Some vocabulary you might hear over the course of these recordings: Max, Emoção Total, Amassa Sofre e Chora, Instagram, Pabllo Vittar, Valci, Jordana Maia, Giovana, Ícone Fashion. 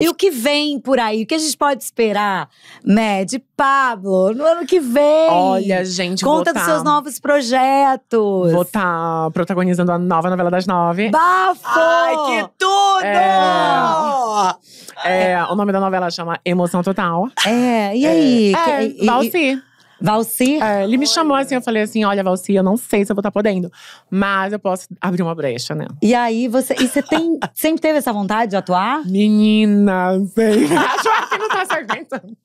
E o que vem por aí? O que a gente pode esperar, né, de Pabllo no ano que vem? Olha, gente, conta dos seus novos projetos. Vou estar protagonizando a nova novela das 9. Bafo! Ai, que tudo! O nome da novela chama Emoção Total. E aí? Valci. Valci? Ele me chamou assim, eu falei assim, olha Valci, eu não sei se eu vou estar podendo. Mas eu posso abrir uma brecha, né? E aí, você sempre teve essa vontade de atuar? Menina, sei. Acho que não tá se aguentando.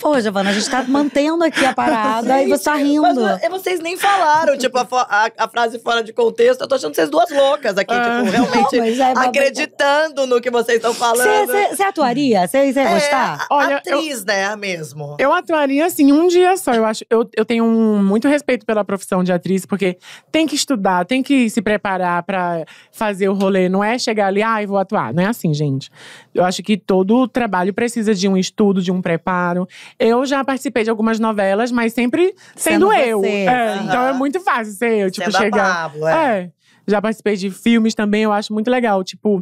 Pô, Giovana, a gente tá mantendo aqui a parada e você tá rindo. Mas vocês nem falaram, tipo, a frase fora de contexto. Eu tô achando vocês duas loucas aqui, tipo, realmente acreditando no que vocês estão falando. Você atuaria? Você ia gostar? Olha, atriz, né, mesmo. Eu atuaria, assim, um dia só, eu acho. Eu tenho muito respeito pela profissão de atriz, porque tem que estudar, tem que se preparar pra fazer o rolê. Não é chegar ali, ah, eu vou atuar. Não é assim, gente. Eu acho que todo trabalho precisa de um estudo, de um preparo. Eu já participei de algumas novelas, mas sempre sendo eu. Você, então é muito fácil ser eu, tipo, chegar. Pabllo, já participei de filmes também, eu acho muito legal, tipo,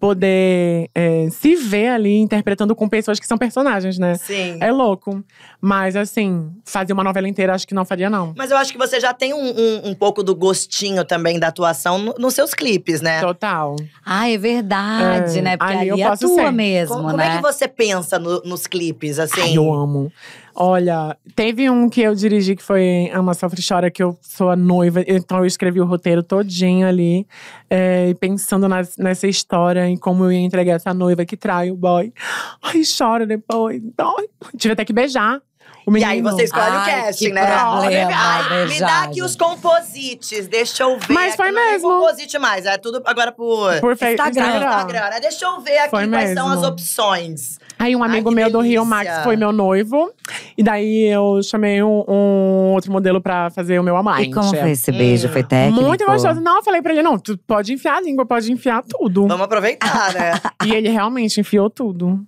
poder se ver ali interpretando com pessoas que são personagens, né? Sim. É louco. Mas assim, fazer uma novela inteira acho que não faria, não. Mas eu acho que você já tem um pouco do gostinho também da atuação nos seus clipes, né? Total. Ah, é verdade, né? Porque ali eu posso atua ser. Mesmo, como, né? Como é que você pensa nos clipes, assim? Ai, eu amo. Olha, teve um que eu dirigi que foi Amassa Sofre e Chora, que eu sou a noiva. Então eu escrevi o roteiro todinho ali, pensando nessa história, em como eu ia entregar essa noiva que trai o boy. Ai, chora depois. Ai, tive até que beijar. E aí você escolhe o casting, né? Problema, me dá aqui os composites, deixa eu ver. Mas foi mesmo. Não composite mais, é tudo agora por Instagram. Deixa eu ver aqui quais são as opções. Aí um amigo meu do Rio, Max, foi meu noivo. E daí eu chamei um outro modelo pra fazer o meu amante. E como foi esse beijo? Foi técnico? Muito gostoso. Não, eu falei pra ele, não, tu pode enfiar a língua, pode enfiar tudo. Vamos aproveitar, né? E ele realmente enfiou tudo.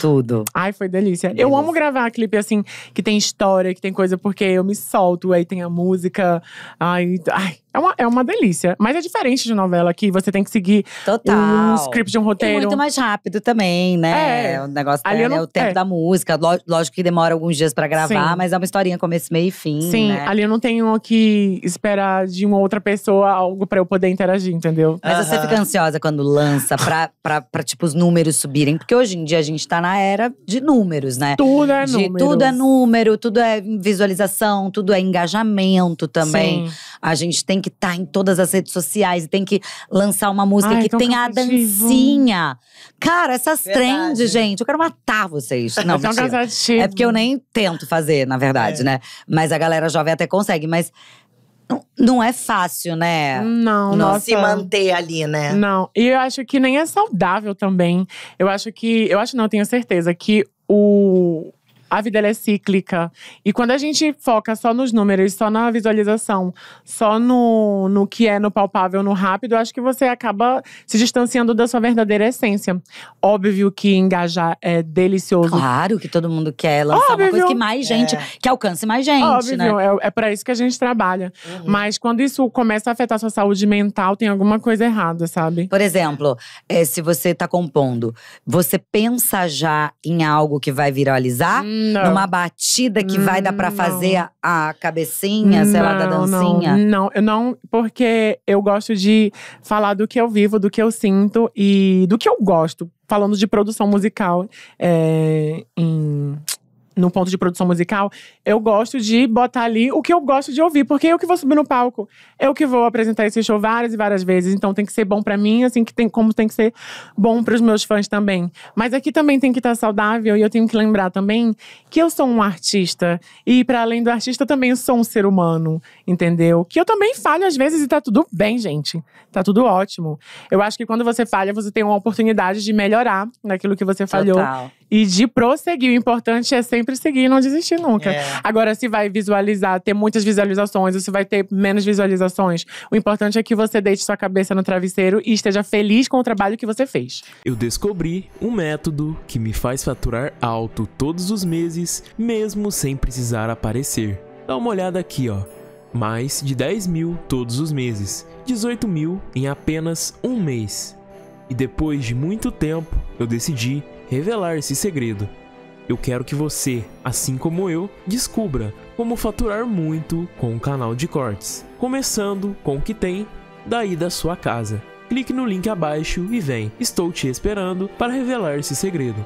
Tudo. Ai, foi delícia. Delícia. Eu amo gravar clipe, assim, que tem história, que tem coisa, porque eu me solto, aí tem a música. Ai, é uma delícia. Mas é diferente de novela, que você tem que seguir um script de um roteiro. E muito mais rápido também, né? O negócio ali é o tempo da música. Lógico que demora alguns dias pra gravar, sim, mas é uma historinha começo, meio e fim, sim, né? Ali eu não tenho que esperar de uma outra pessoa algo pra eu poder interagir, entendeu? Mas você fica ansiosa quando lança pra tipo, os números subirem. Porque hoje em dia a gente tá na era de números, né? Tudo é número. Tudo é número, tudo é visualização, tudo é engajamento também. Sim. A gente tem que estar em todas as redes sociais, tem que lançar uma música que tem a dancinha. Cara, essas trends, gente, eu quero matar vocês. Não, é porque eu nem tento fazer, na verdade, né? Mas a galera jovem até consegue, mas… Não é fácil, né? Não se manter ali, né? Não. E eu acho que nem é saudável também. Eu tenho certeza que a vida ela é cíclica. E quando a gente foca só nos números, só na visualização, só no que é no palpável, no rápido, eu acho que você acaba se distanciando da sua verdadeira essência. Óbvio que engajar é delicioso. Claro que todo mundo quer lançar uma coisa que mais gente, que alcance mais gente, óbvio, né? É pra isso que a gente trabalha. Uhum. Mas quando isso começa a afetar sua saúde mental, tem alguma coisa errada, sabe? Por exemplo, se você tá compondo, você pensa já em algo que vai viralizar? Não. Numa batida que vai dar pra fazer a cabecinha, sei lá, da dancinha? Não, eu não, porque eu gosto de falar do que eu vivo, do que eu sinto e do que eu gosto. Falando de produção musical, no ponto de produção musical, eu gosto de botar ali o que eu gosto de ouvir. Porque eu que vou subir no palco, eu que vou apresentar esse show várias e várias vezes. Então tem que ser bom pra mim, assim como tem que ser bom pros meus fãs também. Mas aqui também tem que estar saudável. E eu tenho que lembrar também que eu sou um artista. E pra além do artista, eu também sou um ser humano, entendeu? Que eu também falho às vezes e tá tudo bem, gente. Tá tudo ótimo. Eu acho que quando você falha, você tem uma oportunidade de melhorar naquilo que você falhou. Total. E de prosseguir. O importante é sempre seguir e não desistir nunca. Agora, se vai visualizar, ter muitas visualizações, ou se vai ter menos visualizações, o importante é que você deite sua cabeça no travesseiro e esteja feliz com o trabalho que você fez. Eu descobri um método que me faz faturar alto todos os meses, mesmo sem precisar aparecer. Dá uma olhada aqui, ó. Mais de 10 mil todos os meses. 18 mil em apenas um mês. E depois de muito tempo, eu decidi revelar esse segredo. Eu quero que você, assim como eu, descubra como faturar muito com o canal de cortes, começando com o que tem daí da sua casa. Clique no link abaixo e vem, estou te esperando para revelar esse segredo.